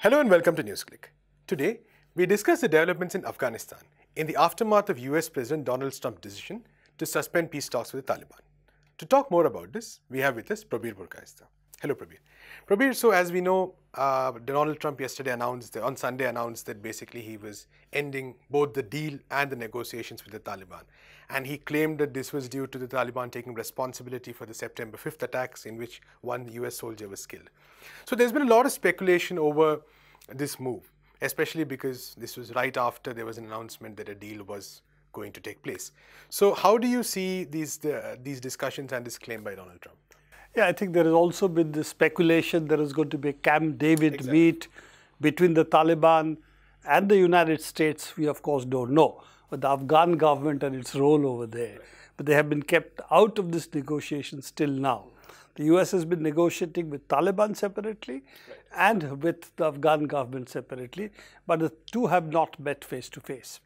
Hello and welcome to NewsClick. Today, we discuss the developments in Afghanistan in the aftermath of US President Donald Trump's decision to suspend peace talks with the Taliban. To talk more about this, we have with us Prabir Purkayastha. Hello, Prabir. Prabir, so as we know, Donald Trump yesterday on Sunday announced that basically he was ending both the deal and the negotiations with the Taliban. And he claimed that this was due to the Taliban taking responsibility for the September 5th attacks in which one US soldier was killed. So there's been a lot of speculation over this move, especially because this was right after there was an announcement that a deal was going to take place. So how do you see these discussions and this claim by Donald Trump? Yeah, I think there has also been the speculation there is going to be a Camp David meet between the Taliban and the United States. We, of course, don't know, but the Afghan government and its role over there. Right. But they have been kept out of this negotiation till now. The US has been negotiating with Taliban separately and with the Afghan government separately, but the two have not met face to face.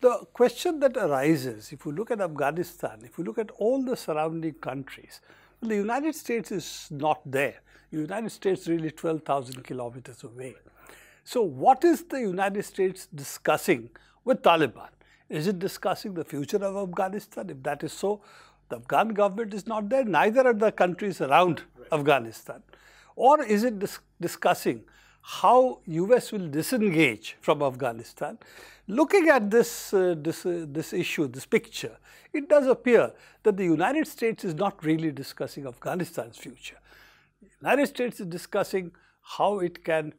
The question that arises, if you look at Afghanistan, if you look at all the surrounding countries, the United States is not there. The United States is really 12,000 kilometers away. So what is the United States discussing with Taliban? Is it discussing the future of Afghanistan? If that is so, the Afghan government is not there, neither are the countries around Afghanistan. Or is it discussing how US will disengage from Afghanistan? Looking at this issue, this picture, it does appear that the United States is not really discussing Afghanistan's future. The United States is discussing how it can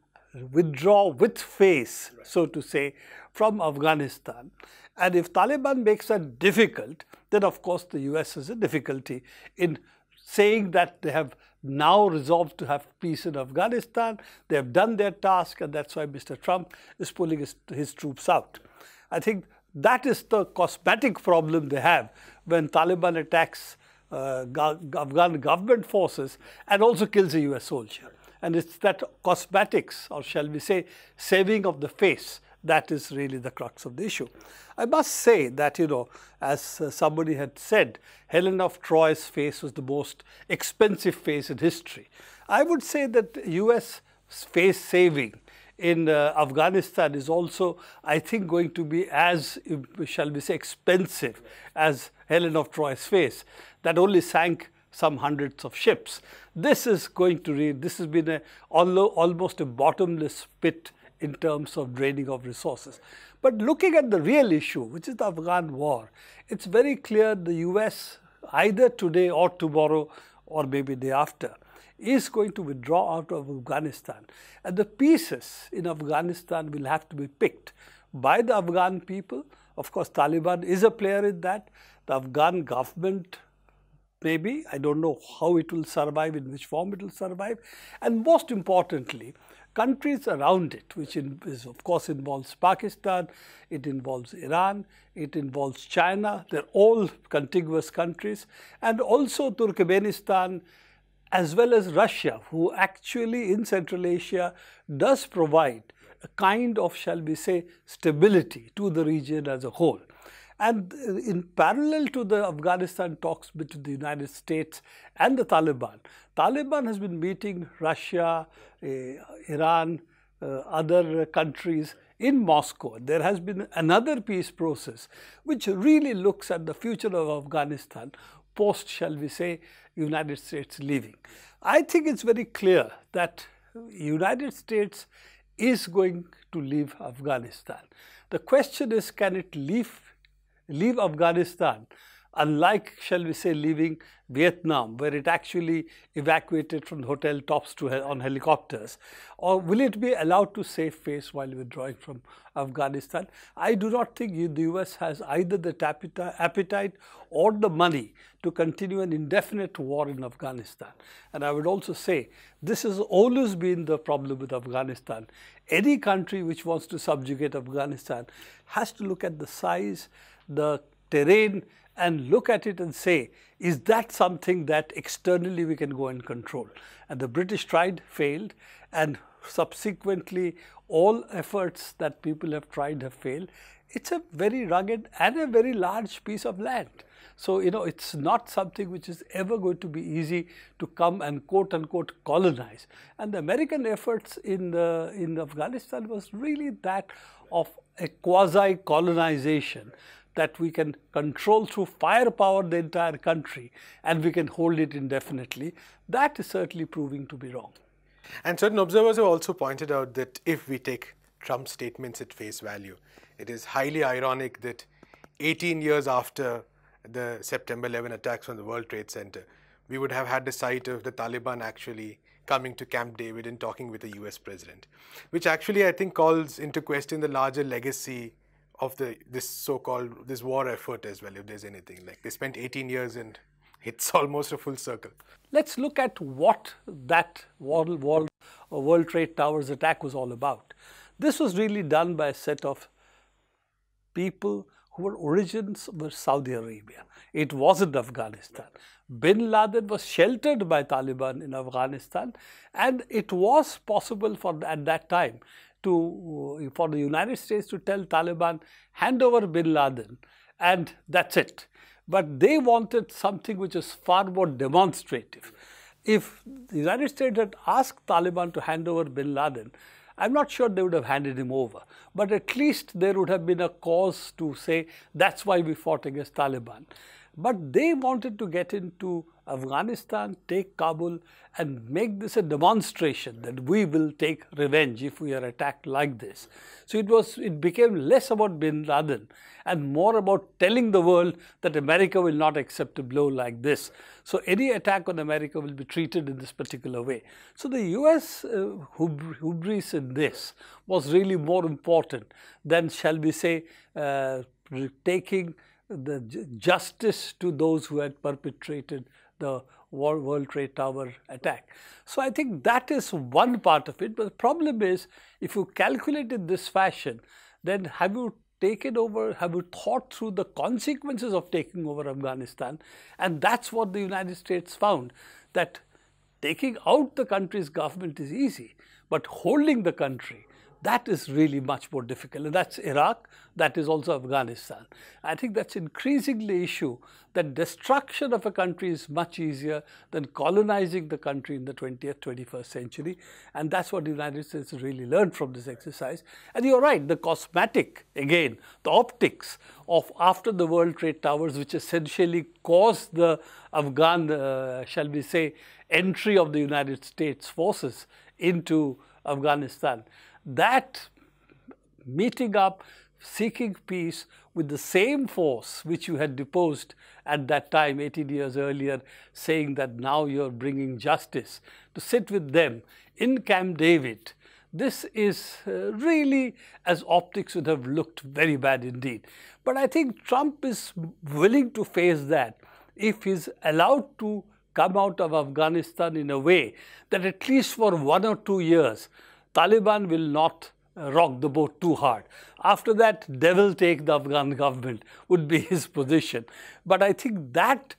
withdraw with face, so to say, from Afghanistan. And if Taliban makes that difficult, then of course the US has a difficulty in saying that they have now resolved to have peace in Afghanistan, they have done their task, and that's why Mr. Trump is pulling his troops out. I think that is the cosmetic problem they have when Taliban attacks Afghan government forces and also kills a US soldier. And it's that cosmetics, or shall we say, saving of the face, that is really the crux of the issue. I must say that, you know, as somebody had said, Helen of Troy's face was the most expensive face in history. I would say that US face saving in Afghanistan is also, I think, going to be as, shall we say, expensive as Helen of Troy's face that only sank some hundreds of ships. This has been almost a bottomless pit in terms of draining of resources. But looking at the real issue, which is the Afghan war, it's very clear the US, either today or tomorrow or maybe the day after, is going to withdraw out of Afghanistan. And the pieces in Afghanistan will have to be picked by the Afghan people. Of course, Taliban is a player in that. The Afghan government, maybe, I don't know how it will survive, in which form it will survive. And most importantly, countries around it, which of course involves Pakistan, it involves Iran, it involves China, they're all contiguous countries, and also Turkmenistan, as well as Russia, who actually in Central Asia does provide a kind of, shall we say, stability to the region as a whole. And in parallel to the Afghanistan talks between the United States and the Taliban, Taliban has been meeting Russia, Iran, other countries in Moscow. There has been another peace process which really looks at the future of Afghanistan post, shall we say, United States leaving. I think it's very clear that United States is going to leave Afghanistan. The question is, can it leave Afghanistan, unlike, shall we say, leaving Vietnam, where it actually evacuated from hotel tops on helicopters? Or will it be allowed to save face while withdrawing from Afghanistan? I do not think the US has either the appetite or the money to continue an indefinite war in Afghanistan. And I would also say, this has always been the problem with Afghanistan. Any country which wants to subjugate Afghanistan has to look at the size, the terrain, and look at it and say, is that something that externally we can go and control? And the British tried, failed, and subsequently all efforts that people have tried have failed. It's a very rugged and a very large piece of land. So, you know, it's not something which is ever going to be easy to come and quote-unquote colonize. And the American efforts in Afghanistan was really that of a quasi-colonization, that we can control through firepower the entire country and we can hold it indefinitely. That is certainly proving to be wrong. And certain observers have also pointed out that if we take Trump's statements at face value, it is highly ironic that 18 years after the September 11 attacks on the World Trade Center, we would have had the sight of the Taliban actually coming to Camp David and talking with the US president, which actually I think calls into question the larger legacy of this war effort as well, if there's anything. Like, they spent 18 years and it's almost a full circle. Let's look at what that World Trade Towers attack was all about. This was really done by a set of people whose origins were Saudi Arabia. It wasn't Afghanistan. Bin Laden was sheltered by Taliban in Afghanistan, and it was possible at that time for the United States to tell Taliban, hand over Bin Laden, and that's it. But they wanted something which is far more demonstrative. If the United States had asked Taliban to hand over Bin Laden, I'm not sure they would have handed him over, but at least there would have been a cause to say, that's why we fought against Taliban. But they wanted to get into Afghanistan, take Kabul, and make this a demonstration that we will take revenge if we are attacked like this. So it became less about Bin Laden and more about telling the world that America will not accept a blow like this. So any attack on America will be treated in this particular way. So the US hubris in this was really more important than, shall we say, taking the justice to those who had perpetrated the World Trade Tower attack. So I think that is one part of it. But the problem is, if you calculate in this fashion, then have you thought through the consequences of taking over Afghanistan? And that's what the United States found, that taking out the country's government is easy, but holding the country, that is really much more difficult. And that's Iraq, that is also Afghanistan. I think that's increasingly the issue, that destruction of a country is much easier than colonizing the country in the 20th, 21st century. And that's what the United States really learned from this exercise. And you're right, the cosmetic, again, the optics of after the World Trade Towers, which essentially caused the Afghan, shall we say, entry of the United States forces into Afghanistan. That meeting up, seeking peace with the same force which you had deposed at that time 18 years earlier, saying that now you're bringing justice, to sit with them in Camp David, this is really, as optics would have looked, very bad indeed. But I think Trump is willing to face that if he's allowed to come out of Afghanistan in a way that at least for 1 or 2 years, Taliban will not rock the boat too hard. After that, devil take the Afghan government would be his position. But I think that,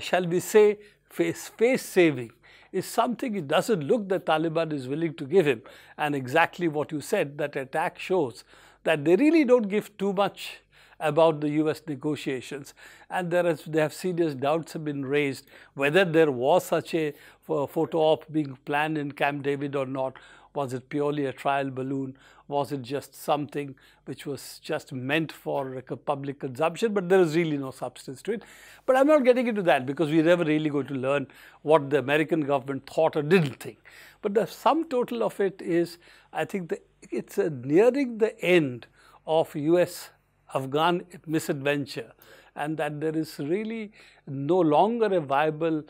shall we say, face saving is something it doesn't look that Taliban is willing to give him. And exactly what you said, that attack shows that they really don't give too much about the US negotiations, and there have serious doubts have been raised whether there was such a photo op being planned in Camp David or not. Was it purely a trial balloon? Was it just something which was just meant for public consumption? But there is really no substance to it. But I'm not getting into that, because we're never really going to learn what the American government thought or didn't think. But the sum total of it is, I think it's nearing the end of US-Afghan misadventure, and that there is really no longer a viable,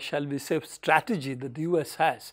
shall we say, strategy that the US has.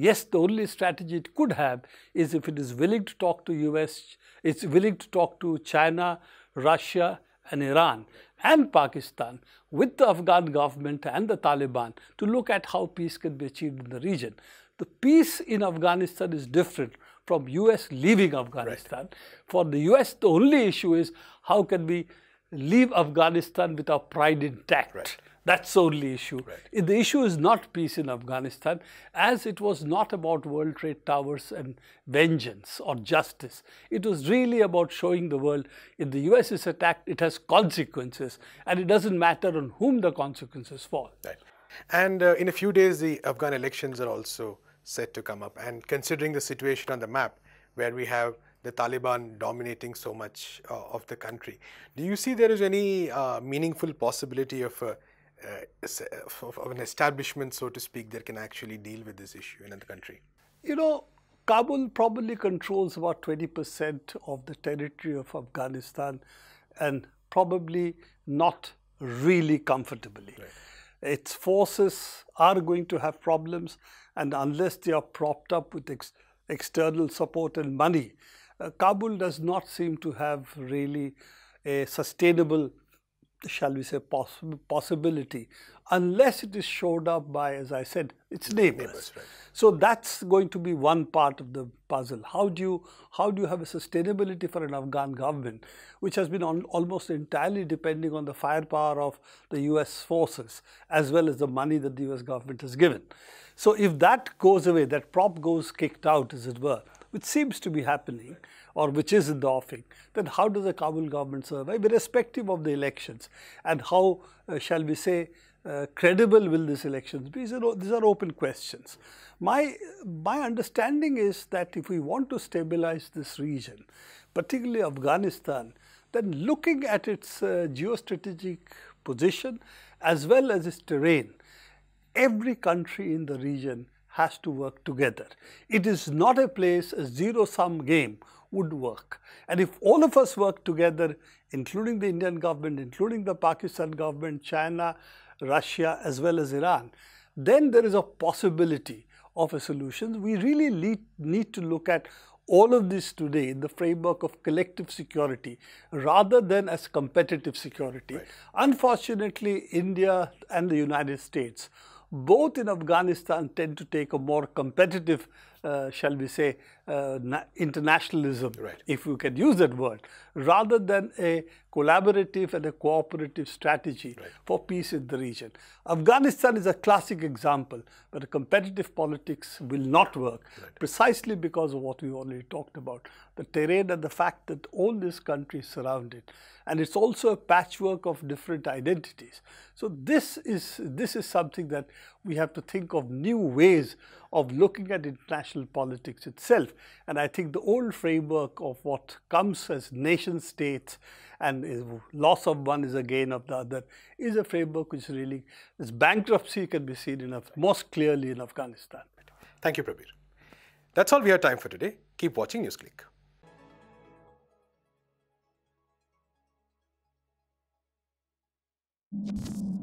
Yes, the only strategy it could have is if it is willing to talk to US, it's willing to talk to China, Russia and Iran and Pakistan with the Afghan government and the Taliban to look at how peace can be achieved in the region. The peace in Afghanistan is different from US leaving Afghanistan. Right. For the US, the only issue is how can we leave Afghanistan with our pride intact. Right. That's the only issue. Right. The issue is not peace in Afghanistan, as it was not about World Trade Towers and vengeance or justice. It was really about showing the world, if the US is attacked, it has consequences, and it doesn't matter on whom the consequences fall. Right. And in a few days, the Afghan elections are also set to come up. And considering the situation on the map, where we have the Taliban dominating so much of the country, do you see there is any meaningful possibility of an establishment, so to speak, that can actually deal with this issue in the country? You know, Kabul probably controls about 20% of the territory of Afghanistan, and probably not really comfortably. Right. Its forces are going to have problems, and unless they are propped up with external support and money, Kabul does not seem to have really a sustainable, shall we say, possibility, unless it is shored up by, as I said, its neighbors. Right. So that's going to be one part of the puzzle. How do you have a sustainability for an Afghan government, which has been almost entirely depending on the firepower of the US forces, as well as the money that the US government has given? So if that goes away, that prop goes kicked out, as it were, which seems to be happening, or which is in the offing, then how does the Kabul government survive, irrespective of the elections? And how, shall we say, credible will these elections be? These are open questions. My understanding is that if we want to stabilize this region, particularly Afghanistan, then looking at its geostrategic position as well as its terrain, every country in the region has to work together. It is not a place a zero-sum game would work. And if all of us work together, including the Indian government, including the Pakistan government, China, Russia, as well as Iran, then there is a possibility of a solution. We really need to look at all of this today in the framework of collective security rather than as competitive security. Right. Unfortunately, India and the United States, both in Afghanistan, tend to take a more competitive, shall we say, internationalism, right, if you can use that word, rather than a collaborative and a cooperative strategy, right, for peace in the region. Afghanistan is a classic example where competitive politics will not work, right, precisely because of what we already talked about, the terrain and the fact that all these countries surround it. And it's also a patchwork of different identities. So this is something that we have to think of new ways of looking at international politics itself. And I think the old framework of what comes as nation states and loss of one is a gain of the other is a framework which really, this bankruptcy can be seen most clearly in Afghanistan. Thank you, Prabir. That's all we have time for today. Keep watching NewsClick.